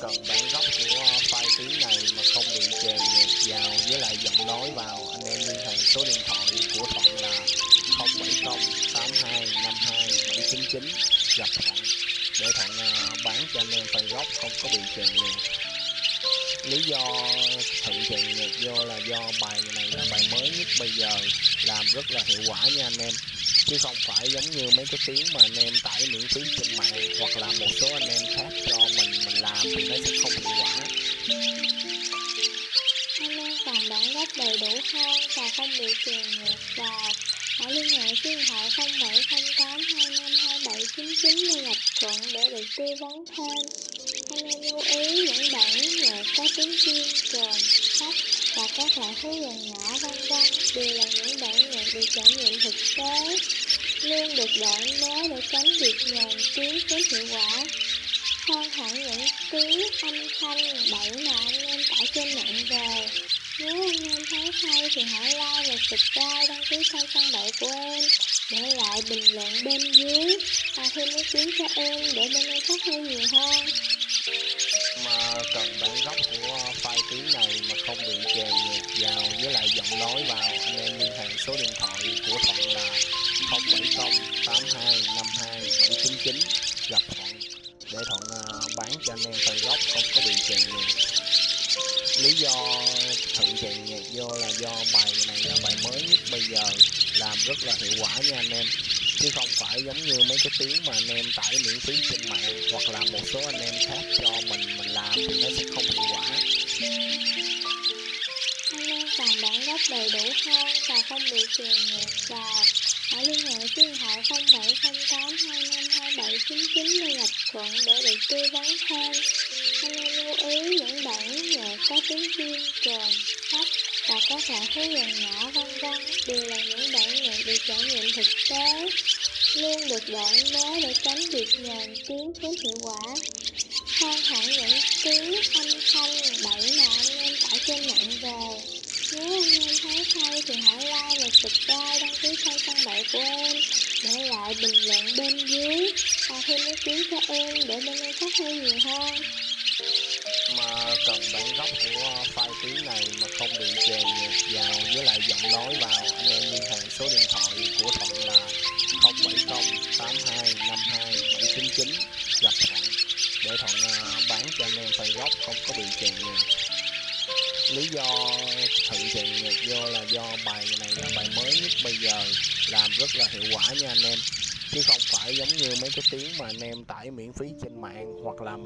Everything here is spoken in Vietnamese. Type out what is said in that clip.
cần bản gốc của file tiếng này mà không bị chèn nhạc vào với lại giọng nói vào, anh em liên hệ số điện thoại của Thuận là 0708252 799 gặp Thuận để Thuận bán cho anh em file gốc không có bị chèn nhạc. Lý do Thuận chèn nhạc vô là do bài này là bài mới nhất bây giờ, làm rất là hiệu quả nha anh em, chứ không phải giống như mấy cái tiếng mà anh em tải miễn phí trên mạng hoặc là một số anh em khác cho mình làm thì nó sẽ không hiệu quả. Anh em cần bản gốc đầy đủ hơn và không bị chèn nhạc vào, hãy liên hệ số điện thoại 0708252799 để gặp Thuận để được tư vấn thêm. Anh em lưu ý những bản nhạc có tiếng chiên, trồn, sắp và các loại thứ dần nhỏ v.v. đều là những bản nhạc được trải nghiệm thực tế, luôn được đổi mới để tránh việc nhàn tiếng kém hiệu quả. Hơn hẳn những tiếng âm thanh bậy mà anh em tải trên mạng về. Nếu anh em thấy hay thì hãy like và subscribe, đăng ký kênh trang đội của em, để lại bình luận bên dưới và thêm ý kiến cho em để bên em phát huy nhiều hơn. Mà cần bản gốc của file tiếng này mà không bị chèn nhạc vào với lại giọng nói vào, anh em liên hệ số điện thoại của Thuận là 0708252 799 gặp Thuận để Thuận bán cho anh em file gốc không có bị chèn nhạc. Lý do Thuận chèn nhạc vô là do bài này là bài mới nhất bây giờ, làm rất là hiệu quả nha anh em, chứ không phải giống như mấy cái tiếng mà anh em tải miễn phí trên mạng hoặc là một số anh em khác cho mình làm thì nó sẽ không hiệu quả. Anh em cần bản gốc đầy đủ hơn và không bị chèn nhạc vào, hãy liên hệ số điện thoại 0708252799 để gặp Thuận để được tư vấn thêm. Anh em lưu ý những bản nhạc có tiếng chiên, trồn, sắp và các loại thứ dần nhỏ v.v. đều là những bản nhạc được trải nghiệm thực tế, luôn được đổi mới để tránh việc nhàn tiếng kém hiệu quả. Hơn hẳn những tiếng âm thanh bậy mà anh em tải trên mạng về. Nếu anh em thấy hay thì hãy like và subscribe, đăng ký kênh trang đội của em, để lại bình luận bên dưới và thêm ý kiến cho em để bên em phát huy nhiều hơn. Mà cần bản gốc của file tiếng này mà không bị chèn nhạc vào với lại giọng nói vào, anh em liên hệ số điện thoại của Thuận là 0708252 799 gặp Thuận để Thuận bán cho anh em file gốc không có bị chèn nhạc. Lý do Thuận chèn nhạc vô là do bài này là bài mới nhất bây giờ, làm rất là hiệu quả nha anh em, chứ không phải giống như mấy cái tiếng mà anh em tải miễn phí trên mạng hoặc là